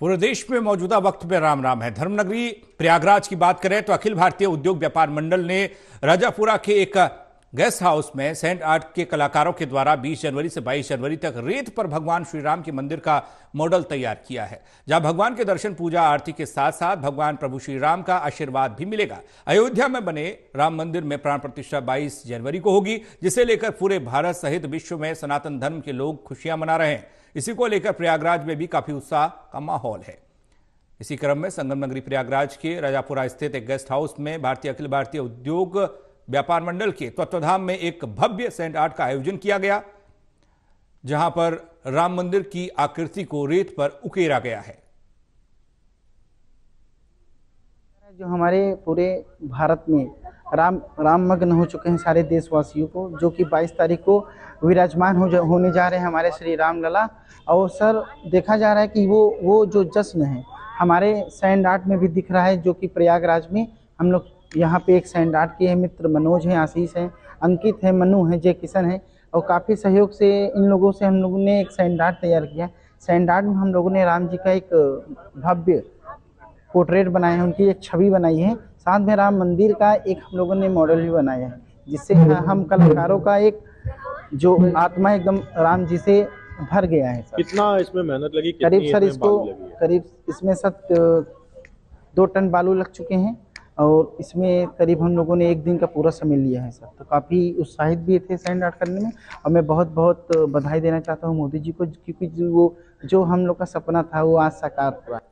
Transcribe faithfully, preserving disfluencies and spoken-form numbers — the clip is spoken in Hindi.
पूरे देश में मौजूदा वक्त में राम राम है। धर्मनगरी प्रयागराज की बात करें तो अखिल भारतीय उद्योग व्यापार मंडल ने राजापुरा के एक गेस्ट हाउस में सेंट आर्ट के कलाकारों के द्वारा बीस जनवरी से बाईस जनवरी तक रेत पर भगवान श्री राम के मंदिर का मॉडल तैयार किया है, जहां भगवान के दर्शन पूजा आरती के साथ साथ भगवान प्रभु श्री राम का आशीर्वाद भी मिलेगा। अयोध्या में बने राम मंदिर में प्राण प्रतिष्ठा बाईस जनवरी को होगी, जिसे लेकर पूरे भारत सहित विश्व में सनातन धर्म के लोग खुशियां मना रहे हैं। इसी को लेकर प्रयागराज में भी काफी उत्साह का माहौल है। इसी क्रम में संगम नगरी प्रयागराज के राजापुरा स्थित एक गेस्ट हाउस में भारतीय अखिल भारतीय उद्योग व्यापार मंडल के तत्वधाम में एक भव्य सेंट आर्ट का आयोजन किया गया, जहां पर राम मंदिर की आकृति को रेत पर उकेरा गया है। जो हमारे पूरे भारत में राम राम मग्न हो चुके हैं सारे देशवासियों को, जो कि बाईस तारीख को विराजमान हो जा, होने जा रहे हैं हमारे श्री राम लला। और सर देखा जा रहा है कि वो वो जो जश्न है हमारे सेंट आर्ट में भी दिख रहा है, जो कि प्रयागराज में हम लोग यहाँ पे एक सेंट आर्ट की है। मित्र मनोज हैं, आशीष हैं, अंकित हैं, मनु हैं, जय किशन हैं और काफ़ी सहयोग से इन लोगों से हम लोगों ने एक सेंट आर्ट तैयार किया है। सेंट आर्ट में हम लोगों ने राम जी का एक भव्य पोर्ट्रेट बनाया है, उनकी एक छवि बनाई है। साथ में राम मंदिर का एक हम लोगों ने मॉडल भी बनाया है, जिससे हम कलाकारों का एक जो आत्मा एकदम राम जी से भर गया है। कितना इसमें मेहनत लगी? करीब सर इसको करीब इसमें सत दो टन बालू लग चुके हैं और इसमें करीब हम लोगों ने एक दिन का पूरा समय लिया है सर। तो काफ़ी उत्साहित भी थे सेंड आर्ट करने में और मैं बहुत बहुत बधाई देना चाहता हूँ मोदी जी को, क्योंकि वो जो हम लोग का सपना था वो आज साकार हुआ।